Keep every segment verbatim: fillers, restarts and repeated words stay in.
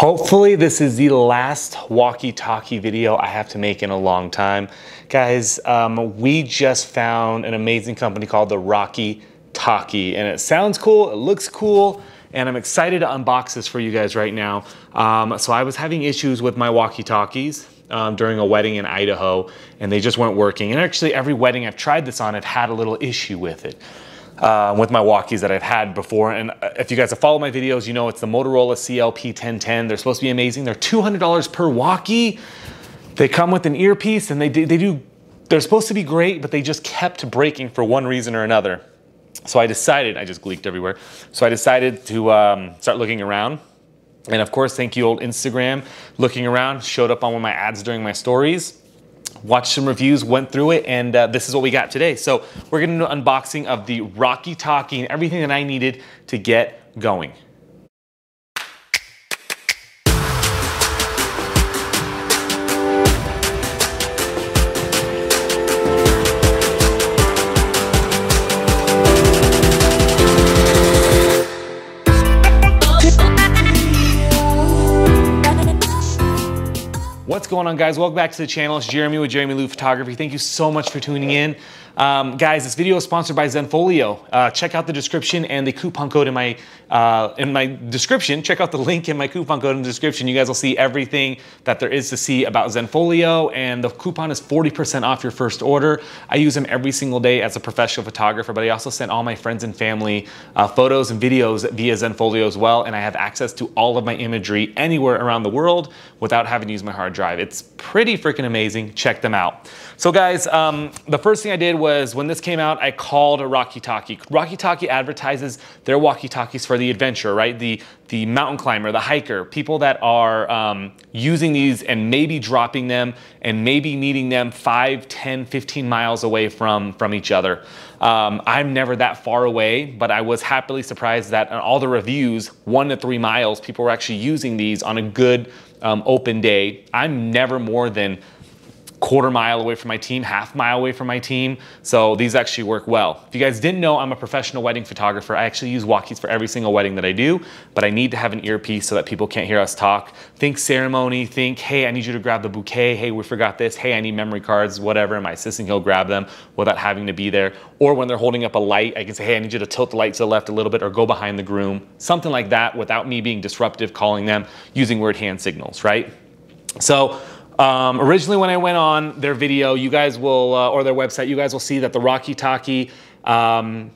Hopefully this is the last walkie-talkie video I have to make in a long time. Guys, um, we just found an amazing company called the Rocky Talkie, and it sounds cool, it looks cool, and I'm excited to unbox this for you guys right now. Um, so I was having issues with my walkie-talkies um, during a wedding in Idaho, and they just weren't working. And actually every wedding I've tried this on, I've had a little issue with it. Uh, with my walkies that I've had before. And if you guys have followed my videos, you know it's the Motorola C L P ten ten. They're supposed to be amazing. They're two hundred dollars per walkie. They come with an earpiece and they do, they do, they're supposed to be great, but they just kept breaking for one reason or another. So I decided, I just gleeked everywhere. So I decided to um, start looking around. And of course, thank you old Instagram, looking around, showed up on one of my ads during my stories. Watched some reviews, went through it, and uh, this is what we got today. So we're gonna do an unboxing of the Rocky Talkie and everything that I needed to get going. What's going on, guys? Welcome back to the channel. It's Jeramie with Jeramie Lu Photography. Thank you so much for tuning in. Um, guys, this video is sponsored by Zenfolio. Uh, check out the description and the coupon code in my, uh, in my description. Check out the link in my coupon code in the description. You guys will see everything that there is to see about Zenfolio, and the coupon is forty percent off your first order. I use them every single day as a professional photographer, but I also send all my friends and family uh, photos and videos via Zenfolio as well, and I have access to all of my imagery anywhere around the world without having to use my hard drive. drive. It's pretty freaking amazing. Check them out. So guys, um, the first thing I did was when this came out, I called Rocky Talkie. Rocky Talkie advertises their walkie-talkies for the adventure, right? The, the mountain climber, the hiker, people that are um, using these and maybe dropping them and maybe needing them five, ten, fifteen miles away from, from each other. Um, I'm never that far away, but I was happily surprised that on all the reviews, one to three miles, people were actually using these on a good Um, open day. I'm never more than quarter mile away from my team, half mile away from my team. So these actually work well. If you guys didn't know, I'm a professional wedding photographer. I actually use walkies for every single wedding that I do, but I need to have an earpiece so that people can't hear us talk. Think ceremony, think, hey, I need you to grab the bouquet. Hey, we forgot this. Hey, I need memory cards, whatever. My assistant, he'll grab them without having to be there. Or when they're holding up a light, I can say, hey, I need you to tilt the light to the left a little bit or go behind the groom, something like that without me being disruptive, calling them, using weird hand signals, right? So, Um, originally when I went on their video, you guys will, uh, or their website, you guys will see that the Rocky Talkie um,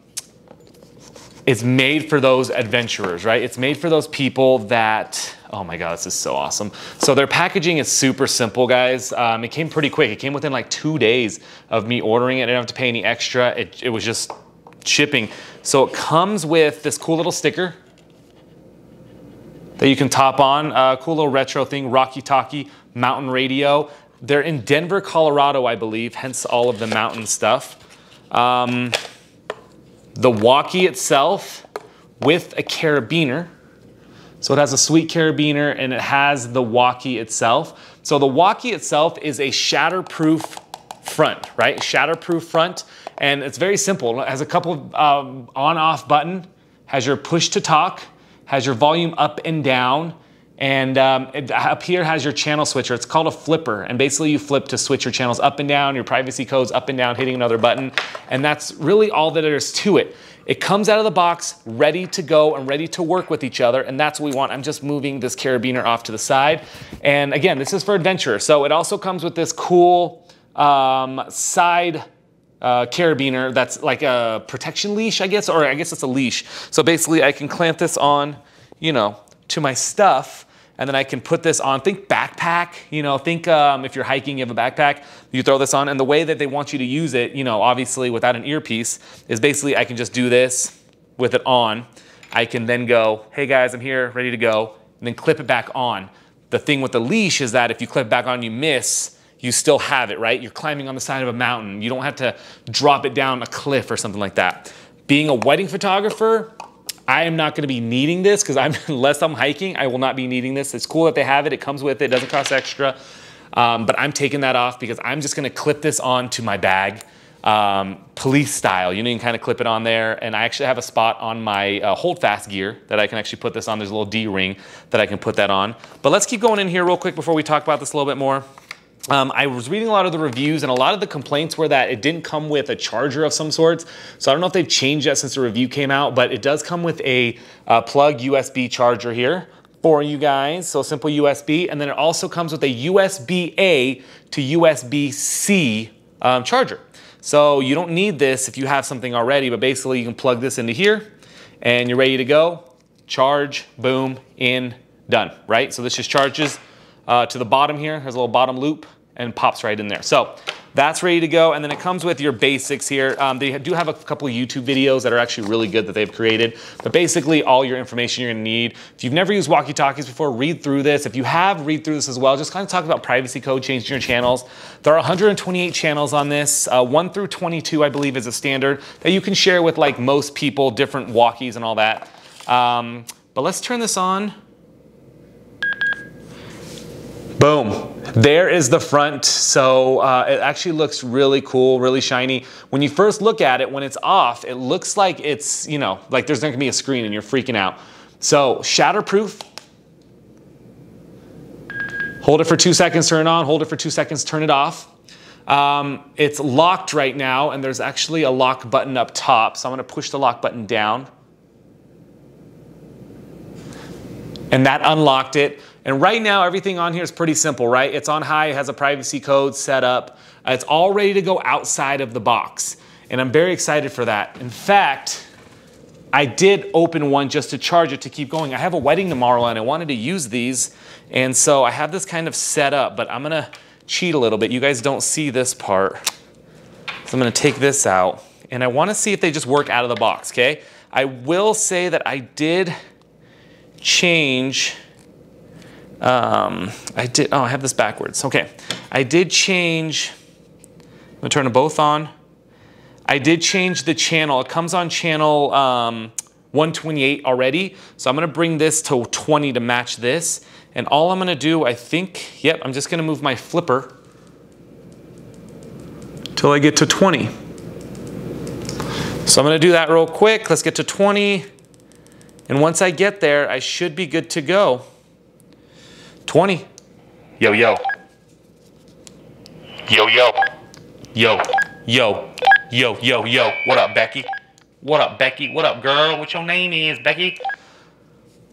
is made for those adventurers, right? It's made for those people that, oh my God, this is so awesome. So their packaging is super simple, guys. Um, it came pretty quick. It came within like two days of me ordering it. I didn't have to pay any extra. It, it was just shipping. So it comes with this cool little sticker that you can top on, a uh, cool little retro thing, Rocky Talkie, mountain radio. They're in Denver, Colorado, I believe, hence all of the mountain stuff. Um, the walkie itself with a carabiner. So it has a sweet carabiner and it has the walkie itself. So the walkie itself is a shatterproof front, right? Shatterproof front. And it's very simple. It has a couple of um, on-off button, has your push to talk, has your volume up and down, and um, it, up here has your channel switcher. It's called a flipper, and basically you flip to switch your channels up and down, your privacy codes up and down, hitting another button, and that's really all that there is to it. It comes out of the box ready to go and ready to work with each other, and that's what we want. I'm just moving this carabiner off to the side, and again, this is for adventurers. So it also comes with this cool um, side Uh, carabiner that's like a protection leash, I guess, or I guess it's a leash. So basically I can clamp this on, you know, to my stuff, and then I can put this on, think backpack, you know, think um, if you're hiking, you have a backpack, you throw this on, and the way that they want you to use it, you know, obviously without an earpiece, is basically I can just do this with it on. I can then go, hey guys, I'm here, ready to go, and then clip it back on. The thing with the leash is that if you clip back on, you miss, you still have it, right? You're climbing on the side of a mountain. You don't have to drop it down a cliff or something like that. Being a wedding photographer, I am not gonna be needing this because I'm, unless I'm hiking, I will not be needing this. It's cool that they have it. It comes with it. It doesn't cost extra. Um, but I'm taking that off because I'm just gonna clip this onto my bag. um, police style. You know, you can kind of clip it on there. And I actually have a spot on my uh, Hold Fast gear that I can actually put this on. There's a little D-ring that I can put that on. But let's keep going in here real quick before we talk about this a little bit more. Um, I was reading a lot of the reviews, and a lot of the complaints were that it didn't come with a charger of some sorts. So I don't know if they've changed that since the review came out, but it does come with a uh, plug U S B charger here for you guys. So simple U S B, and then it also comes with a U S B A to U S B C um, charger. So you don't need this if you have something already, but basically you can plug this into here and you're ready to go. Charge, boom, in, done, right? So this just charges Uh, to the bottom here. There's a little bottom loop and pops right in there. So that's ready to go. And then it comes with your basics here. Um, they do have a couple of YouTube videos that are actually really good that they've created, but basically all your information you're gonna need. If you've never used walkie talkies before, read through this. If you have, read through this as well. Just kind of talk about privacy code, changing your channels. There are one hundred twenty-eight channels on this. Uh, one through twenty-two, I believe, is a standard that you can share with like most people, different walkies and all that. Um, but let's turn this on. Boom, there is the front. So uh, it actually looks really cool, really shiny. When you first look at it, when it's off, it looks like it's, you know, like there's not gonna be a screen and you're freaking out. So shatterproof. Hold it for two seconds, turn it on. Hold it for two seconds, turn it off. Um, it's locked right now, and there's actually a lock button up top. So I'm gonna push the lock button down. And that unlocked it. And right now, everything on here is pretty simple, right? It's on high, it has a privacy code set up. Uh, it's all ready to go outside of the box. And I'm very excited for that. In fact, I did open one just to charge it to keep going. I have a wedding tomorrow and I wanted to use these. And so I have this kind of set up, but I'm gonna cheat a little bit. You guys don't see this part. So I'm gonna take this out and I wanna see if they just work out of the box, okay? I will say that I did change Um, I did, oh, I have this backwards. Okay, I did change, I'm gonna turn them both on. I did change the channel. It comes on channel um, one twenty-eight already. So I'm gonna bring this to twenty to match this. And all I'm gonna do, I think, yep, I'm just gonna move my flipper till I get to twenty. So I'm gonna do that real quick. Let's get to twenty. And once I get there, I should be good to go. twenty. Yo, yo. Yo, yo. Yo, yo. Yo, yo, yo. What up, Becky? What up, Becky? What up, girl? What your name is, Becky?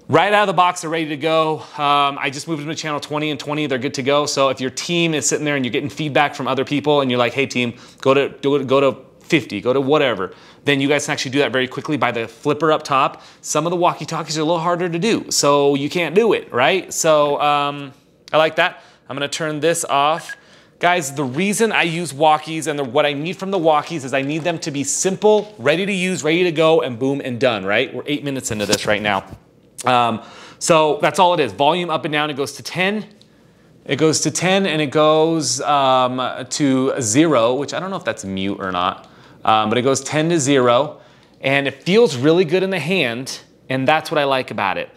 Right out of the box, they're ready to go. Um, I just moved them to channel twenty and twenty. They're good to go. So if your team is sitting there and you're getting feedback from other people and you're like, hey, team, go to, go to, go to fifty, go to whatever, then you guys can actually do that very quickly by the flipper up top. Some of the walkie-talkies are a little harder to do, so you can't do it, right? So um, I like that. I'm gonna turn this off. Guys, the reason I use walkies and the, what I need from the walkies is I need them to be simple, ready to use, ready to go, and boom and done, right? We're eight minutes into this right now. Um, so that's all it is. Volume up and down, it goes to ten. It goes to ten and it goes um, to zero, which I don't know if that's mute or not. Um, but it goes ten to zero, and it feels really good in the hand, and that's what I like about it.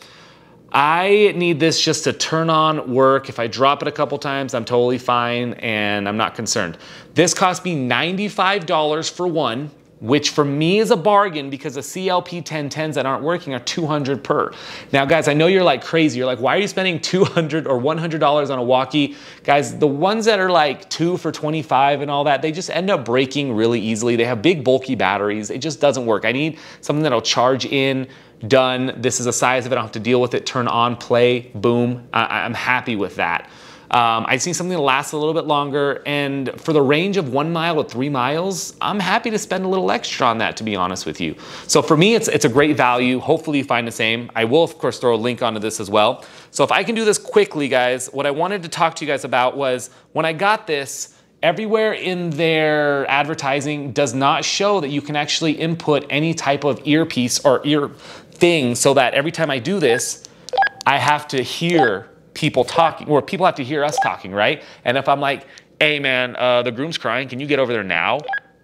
I need this just to turn on, work. If I drop it a couple times, I'm totally fine, and I'm not concerned. This cost me ninety-five dollars for one, which for me is a bargain because the C L P ten tens that aren't working are two hundred per. Now guys, I know you're like crazy. You're like, why are you spending two hundred or one hundred dollars on a walkie? Guys, the ones that are like two for twenty-five and all that, they just end up breaking really easily. They have big bulky batteries. It just doesn't work. I need something that'll charge in, done. This is the size of it. I don't have to deal with it. Turn on, play, boom. I I'm happy with that. Um, I see something that lasts a little bit longer, and for the range of one mile to three miles, I'm happy to spend a little extra on that, to be honest with you. So for me, it's, it's a great value. Hopefully you find the same. I will, of course, throw a link onto this as well. So if I can do this quickly, guys, what I wanted to talk to you guys about was when I got this, everywhere in their advertising does not show that you can actually input any type of earpiece or ear thing, so that every time I do this, I have to hear people talking, or people have to hear us talking, right? And if I'm like, hey man, uh, the groom's crying, can you get over there now?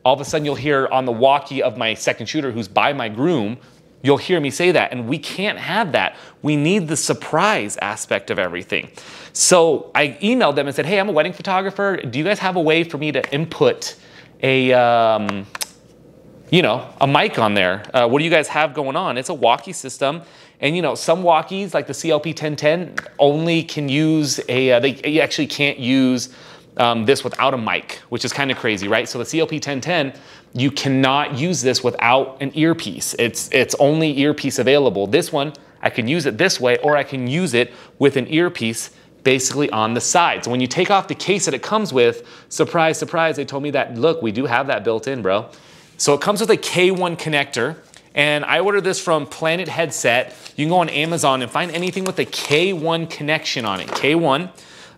All of a sudden you'll hear on the walkie of my second shooter who's by my groom, you'll hear me say that, and we can't have that. We need the surprise aspect of everything. So I emailed them and said, hey, I'm a wedding photographer. Do you guys have a way for me to input a, um, you know, a mic on there. Uh, what do you guys have going on? It's a walkie system. And, you know, some walkies, like the C L P ten ten, only can use a, uh, they, they actually can't use um, this without a mic, which is kind of crazy, right? So the C L P ten ten, you cannot use this without an earpiece. It's, it's only earpiece available. This one, I can use it this way, or I can use it with an earpiece basically on the side. So when you take off the case that it comes with, surprise, surprise, they told me that, look, we do have that built in, bro. So it comes with a K one connector, and I ordered this from Planet Headset. You can go on Amazon and find anything with a K one connection on it, K one.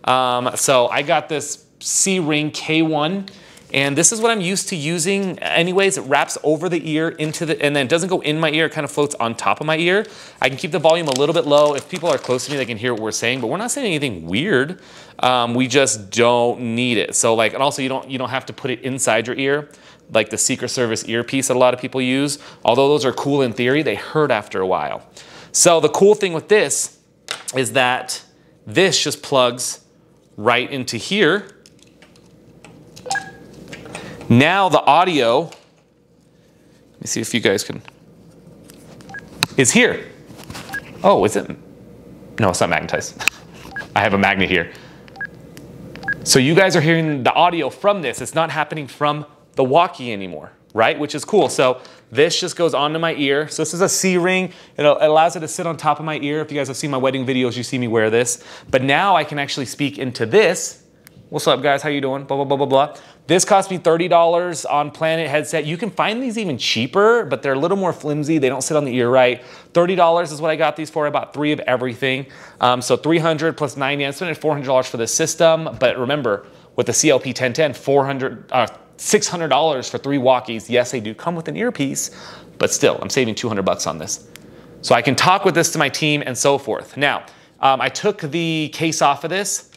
Um, so I got this C-Ring K one, and this is what I'm used to using anyways. It wraps over the ear into the, and then it doesn't go in my ear, it kind of floats on top of my ear. I can keep the volume a little bit low. If people are close to me, they can hear what we're saying, but we're not saying anything weird. Um, we just don't need it. So like, and also you don't, you don't have to put it inside your ear, like the Secret Service earpiece that a lot of people use. Although those are cool in theory, they hurt after a while. So the cool thing with this is that this just plugs right into here. Now the audio, let me see if you guys can, is here. Oh, is it? No, it's not magnetized. I have a magnet here. So you guys are hearing the audio from this. It's not happening from the walkie anymore, right? Which is cool. So this just goes onto my ear. So this is a C-Ring. It allows it to sit on top of my ear. If you guys have seen my wedding videos, you see me wear this. But now I can actually speak into this. What's up, guys? How you doing? Blah, blah, blah, blah, blah. This cost me thirty dollars on Planet Headset. You can find these even cheaper, but they're a little more flimsy. They don't sit on the ear right. thirty dollars is what I got these for. I bought three of everything. Um, so three hundred dollars plus ninety dollars. I spent four hundred dollars for this system. But remember, with the C L P ten ten, four hundred dollars, uh, six hundred dollars for three walkies. Yes, they do come with an earpiece, but still, I'm saving two hundred bucks on this. So I can talk with this to my team and so forth. Now, um, I took the case off of this.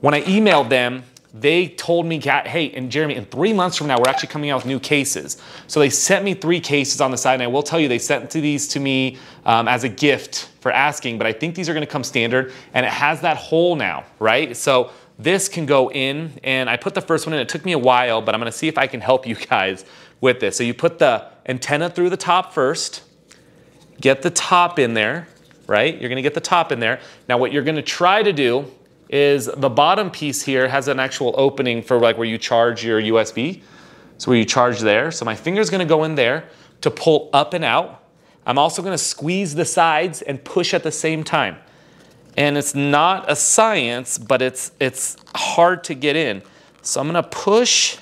When I emailed them, they told me, hey, and Jeramie, in three months from now, we're actually coming out with new cases. So they sent me three cases on the side, and I will tell you, they sent these to me um, as a gift for asking, but I think these are gonna come standard, and it has that hole now, right? So this can go in, and I put the first one in. It took me a while, but I'm gonna see if I can help you guys with this. So you put the antenna through the top first, get the top in there, right? You're gonna get the top in there. Now what you're gonna try to do is the bottom piece here has an actual opening for like where you charge your U S B. So where you charge there. So my finger's gonna go in there to pull up and out. I'm also gonna squeeze the sides and push at the same time. And it's not a science, but it's, it's hard to get in. So I'm gonna push.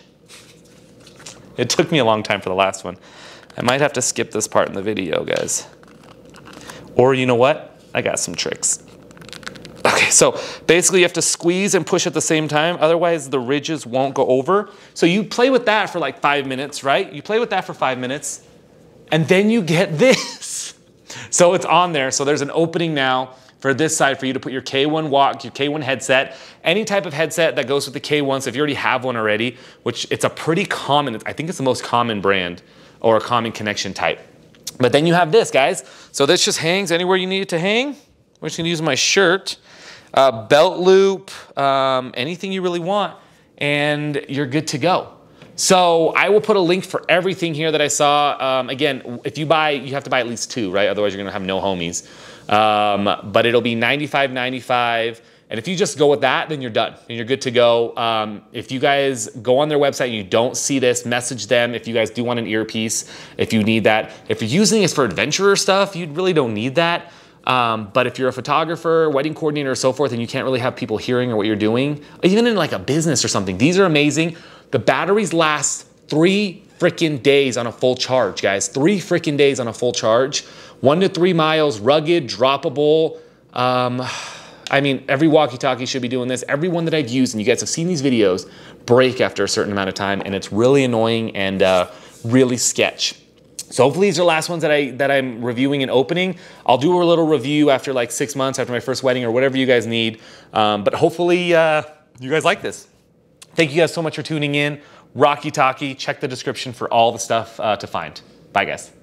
It took me a long time for the last one. I might have to skip this part in the video, guys. Or you know what? I got some tricks. Okay, so basically you have to squeeze and push at the same time, otherwise the ridges won't go over. So you play with that for like five minutes, right? You play with that for five minutes, and then you get this. So it's on there, so there's an opening now for this side for you to put your K one walk, your K one headset, any type of headset that goes with the K one, so if you already have one already, which it's a pretty common, I think it's the most common brand or a common connection type. But then you have this, guys. So this just hangs anywhere you need it to hang. I'm just gonna use my shirt, uh, belt loop, um, anything you really want, and you're good to go. So I will put a link for everything here that I saw. Um, again, if you buy, you have to buy at least two, right? Otherwise you're gonna have no homies. Um, but it'll be ninety-five ninety-five. And if you just go with that, then you're done and you're good to go. Um, if you guys go on their website and you don't see this, message them. If you guys do want an earpiece, if you need that, if you're using this for adventurer stuff, you really don't need that. Um, but if you're a photographer, wedding coordinator, or so forth, and you can't really have people hearing or what you're doing, even in like a business or something, these are amazing. The batteries last three freaking days on a full charge, guys. Three freaking days on a full charge. One to three miles, rugged, droppable. Um, I mean, every walkie-talkie should be doing this. Every one that I've used, and you guys have seen these videos, break after a certain amount of time, and it's really annoying and uh, really sketch. So hopefully these are the last ones that, I, that I'm reviewing and opening. I'll do a little review after like six months, after my first wedding or whatever you guys need. Um, but hopefully uh, you guys like this. Thank you guys so much for tuning in. Rocky Talkie, check the description for all the stuff uh, to find. Bye guys.